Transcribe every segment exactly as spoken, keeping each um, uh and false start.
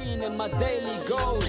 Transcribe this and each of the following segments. routine and my daily goals.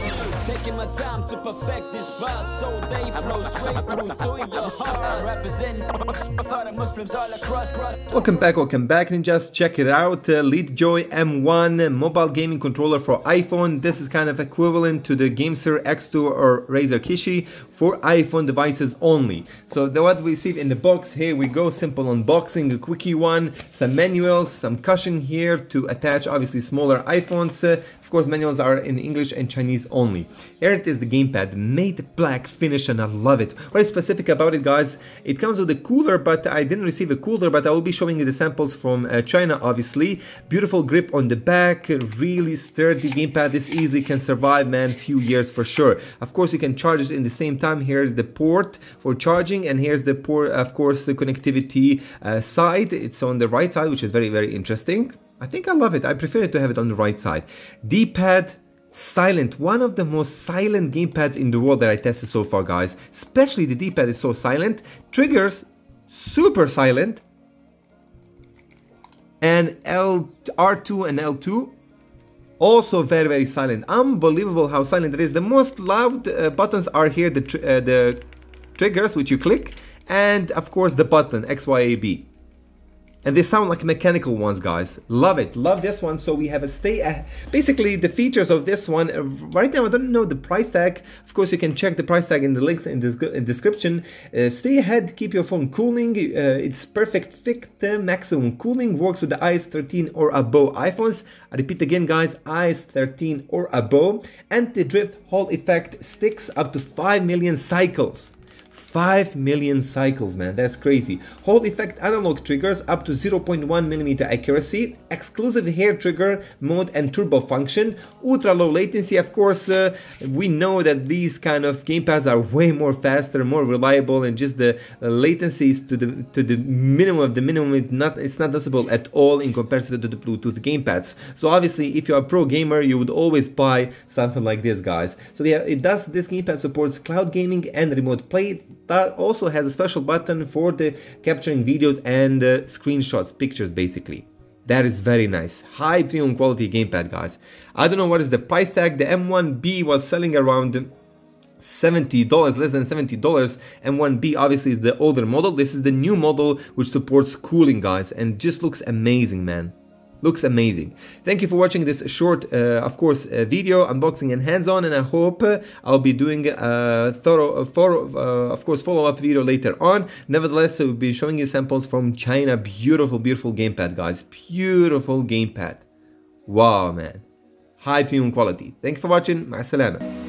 Taking my time to perfect this bar so they flow straight through, through your heart. Representing the Muslims all across. Welcome back, welcome back ninjas. Check it out, uh, LeadJoy M one mobile gaming controller for iPhone. This is kind of equivalent to the GameSir X two or Razer Kishi for iPhone devices only. So the, what we see in the box, here we go, simple unboxing, a quickie one, some manuals, some cushion here to attach obviously smaller iPhones. Uh, of course manuals are in English and Chinese only. Here it is, the gamepad, matte black finish, and I love it. What is specific about it, guys? It comes with a cooler, but I didn't receive a cooler, but I will be showing you the samples from uh, China obviously. Beautiful grip on the back, really sturdy gamepad. This easily can survive, man, few years for sure. Of course you can charge it in the same time. Here's the port for charging, and here's the port, of course, the connectivity uh, side. It's on the right side, which is very, very interesting. I think I love it. I prefer it to have it on the right side. D-pad, silent. One of the most silent gamepads in the world that I tested so far, guys. Especially the D-pad is so silent. Triggers, super silent. And L R two and L two, also very, very silent. Unbelievable how silent it is. The most loud uh, buttons are here, the, tr uh, the triggers, which you click, and of course the button, X, Y, A, B. And they sound like mechanical ones, guys. Love it, love this one. So we have a stay, uh, basically the features of this one. Uh, right now, I don't know the price tag. Of course, you can check the price tag in the links in the in description. Uh, stay ahead, keep your phone cooling. Uh, it's perfect fit, the maximum cooling. Works with the i S thirteen or above iPhones. I repeat again, guys, i S thirteen or above. Anti-drift Hall effect, sticks up to five million cycles. five million cycles, man, that's crazy. Hall effect analog triggers up to zero point one millimeter accuracy, exclusive hair trigger mode and turbo function, ultra low latency. Of course, uh, we know that these kind of gamepads are way more faster, more reliable, and just the uh, latencies to the to the minimum of the minimum. It's not it's not noticeable at all in comparison to the Bluetooth gamepads. So obviously, if you are a pro gamer, you would always buy something like this, guys. So yeah, it does. This gamepad supports cloud gaming and remote play. That also has a special button for the capturing videos and uh, screenshots, pictures basically. That is very nice. High premium quality gamepad, guys. I don't know what is the price tag. The M one B was selling around seventy dollars, less than seventy dollars. M one B obviously is the older model. This is the new model which supports cooling, guys, and just looks amazing, man. Looks amazing. Thank you for watching this short, uh, of course, uh, video unboxing and hands-on, and I hope uh, I'll be doing a thorough, uh, thorough uh, of course, follow-up video later on. Nevertheless, I will be showing you samples from China. Beautiful, beautiful gamepad, guys. Beautiful gamepad. Wow, man. High premium quality. Thank you for watching. Ma'a salama.